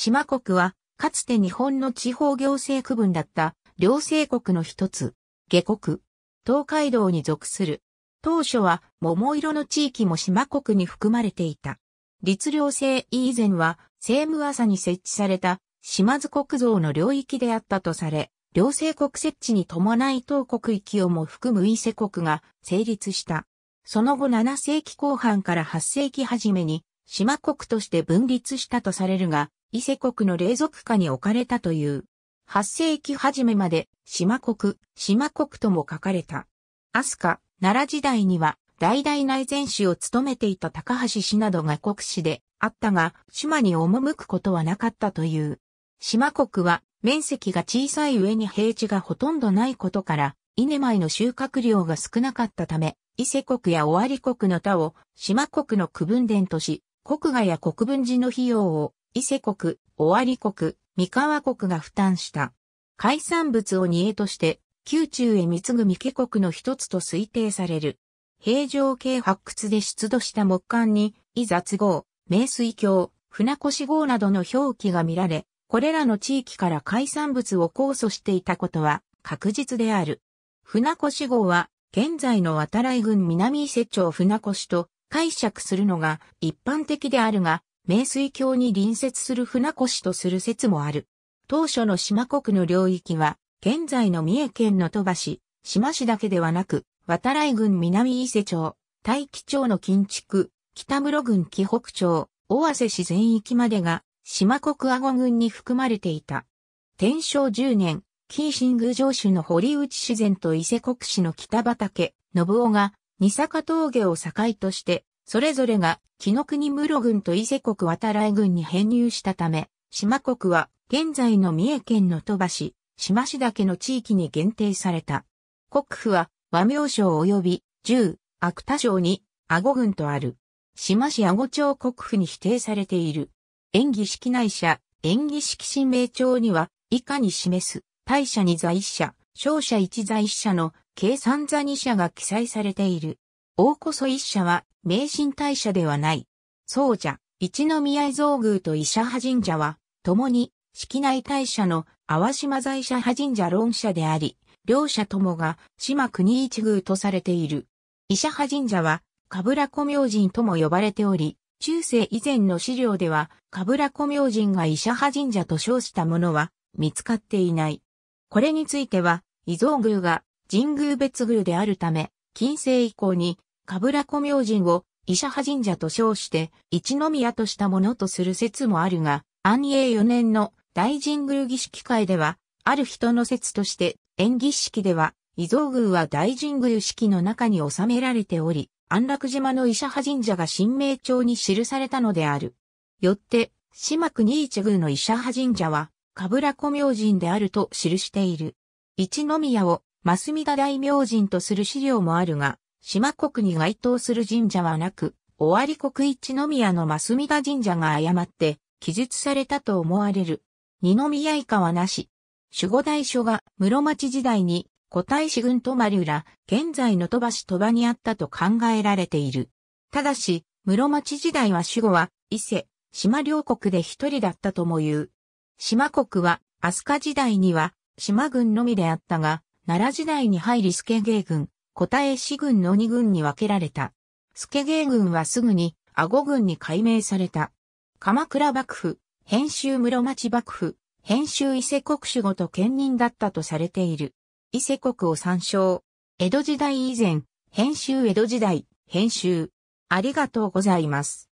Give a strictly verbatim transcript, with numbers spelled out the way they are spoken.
島国は、かつて日本の地方行政区分だった、両政国の一つ、下国、東海道に属する。当初は、桃色の地域も島国に含まれていた。律令制以前は、政務朝に設置された、島津国造の領域であったとされ、両政国設置に伴い東国域をも含む伊勢国が成立した。その後なな世紀後半からはち世紀初めに、島国として分立したとされるが、伊勢国の隷属下に置かれたという。はち世紀初めまで、島国、島国とも書かれた。飛鳥、奈良時代には、代々内前使を務めていた高橋氏などが国司であったが、島に赴くことはなかったという。島国は、面積が小さい上に平地がほとんどないことから、稲米の収穫量が少なかったため、伊勢国や尾張国の田を、島国の区分田とし、国衙や国分寺の費用を、伊勢国、尾張国、三河国が負担した。海産物を荷絵として、宮中へ貢ぐ三毛国の一つと推定される。平城京発掘で出土した木簡に、伊雑号、明水郷、船越号などの表記が見られ、これらの地域から海産物を貢献していたことは確実である。船越号は、現在の渡来郡南伊勢町船越と解釈するのが一般的であるが、明水郷に隣接する船越とする説もある。当初の島国の領域は、現在の三重県の鳥羽市、志摩市だけではなく、渡来郡南伊勢町、大紀町の近地区、北室郡紀北町、尾鷲市全域までが、島国阿児郡に含まれていた。天正じゅうねん、紀伊新宮城主の堀内自然と伊勢国司の北畠信夫が、二坂峠を境として、それぞれが、紀伊国室郡と伊勢国渡来郡に編入したため、島国は、現在の三重県の鳥羽市、志摩市だけの地域に限定された。国府は、和名省及び、十、芥田省に、阿児郡とある。志摩市阿児町国府に指定されている。延喜式内社、延喜式神明帳には、以下に示す、大社に在社、小社いち在社の、計三座に社が記載されている。大こそ一社は、名神大社ではない。総社、一宮伊蔵宮と伊社派神社は、共に、式内大社の淡島在社派神社論社であり、両社ともが、島国一宮とされている。伊社派神社は、かぶら小明神とも呼ばれており、中世以前の資料では、かぶら小明神が伊社派神社と称したものは、見つかっていない。これについては、伊蔵宮が神宮別宮であるため、近世以降に、かぶら小明神を伊社派神社と称して、一宮としたものとする説もあるが、安永よねんの大神宮儀式会では、ある人の説として、延喜式では、伊蔵宮は大神宮式の中に収められており、安楽島の伊社派神社が神明帳に記されたのである。よって、島国一宮の伊社派神社は、かぶら小明神であると記している。一宮を、増見田大明神とする資料もあるが、島国に該当する神社はなく、尾張国一宮の増見田神社が誤って、記述されたと思われる。二宮以下はなし。守護大所が室町時代に古代市郡泊浦、現在の鳥羽市鳥羽にあったと考えられている。ただし、室町時代は守護は伊勢、島両国で一人だったとも言う。島国は飛鳥時代には島郡のみであったが、奈良時代に入り助芸郡、古代市郡の二郡に分けられた。助芸郡はすぐに阿児郡に改名された。鎌倉幕府、編州室町幕府、編州伊勢国守護と兼任だったとされている。伊勢国を参照。江戸時代以前、編州江戸時代、編州。ありがとうございます。